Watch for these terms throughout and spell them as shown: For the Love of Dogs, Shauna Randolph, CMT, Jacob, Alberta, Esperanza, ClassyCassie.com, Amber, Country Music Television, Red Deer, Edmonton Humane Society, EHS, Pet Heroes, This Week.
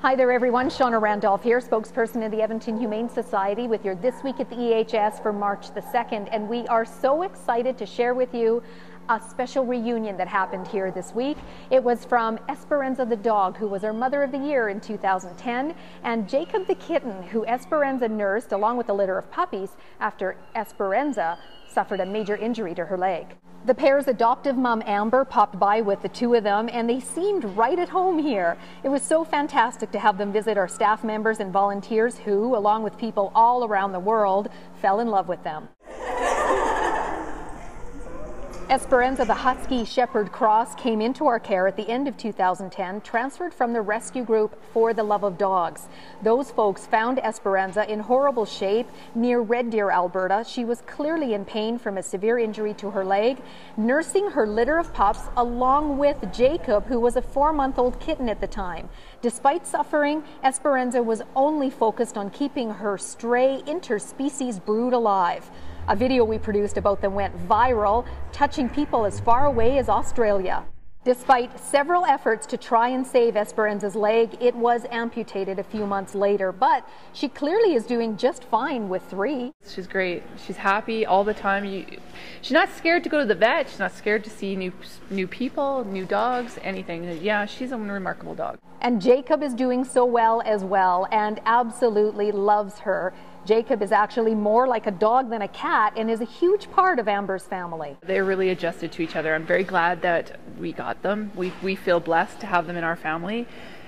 Hi there everyone, Shauna Randolph here, spokesperson of the Edmonton Humane Society with your This Week at the EHS for March the 2nd, and we are so excited to share with you a special reunion that happened here this week. It was from Esperanza the dog, who was our Mother of the Year in 2010, and Jacob the kitten, who Esperanza nursed along with a litter of puppies after Esperanza suffered a major injury to her leg. The pair's adoptive mom, Amber, popped by with the two of them, and they seemed right at home here. It was so fantastic to have them visit our staff members and volunteers who, along with people all around the world, fell in love with them. Esperanza the Husky Shepherd Cross came into our care at the end of 2010, transferred from the rescue group For the Love of Dogs. Those folks found Esperanza in horrible shape near Red Deer, Alberta. She was clearly in pain from a severe injury to her leg, nursing her litter of pups along with Jacob, who was a 4-month-old kitten at the time. Despite suffering, Esperanza was only focused on keeping her stray interspecies brood alive. A video we produced about them went viral, touching people as far away as Australia. Despite several efforts to try and save Esperanza's leg, it was amputated a few months later, but she clearly is doing just fine with 3. She's great. She's happy all the time. She's not scared to go to the vet. She's not scared to see new people, new dogs, anything. Yeah, she's a remarkable dog. And Jacob is doing so well as well and absolutely loves her. Jacob is actually more like a dog than a cat and is a huge part of Amber's family. They're really adjusted to each other. I'm very glad that we got them. We feel blessed to have them in our family.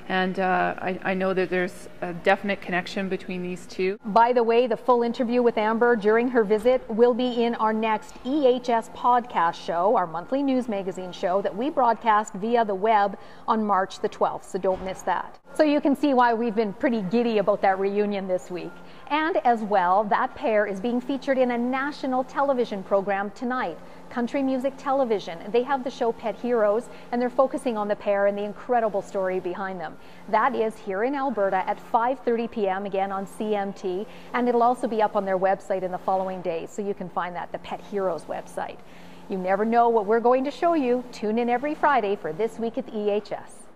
And I know that there's a definite connection between these two. By the way, the full interview with Amber during her visit will be in our next EHS podcast show, our monthly news magazine show that we broadcast via the web on March the 12th, so don't miss that. So you can see why we've been pretty giddy about that reunion this week. And as well, that pair is being featured in a national television program tonight, Country Music Television. They have the show Pet Heroes, and they're focusing on the pair and the incredible story behind them. That is here in Alberta at 5:30 p.m. again on CMT, and it'll also be up on their website in the following days, so you can find that, the Pet Heroes website. You never know what we're going to show you. Tune in every Friday for This Week at the EHS.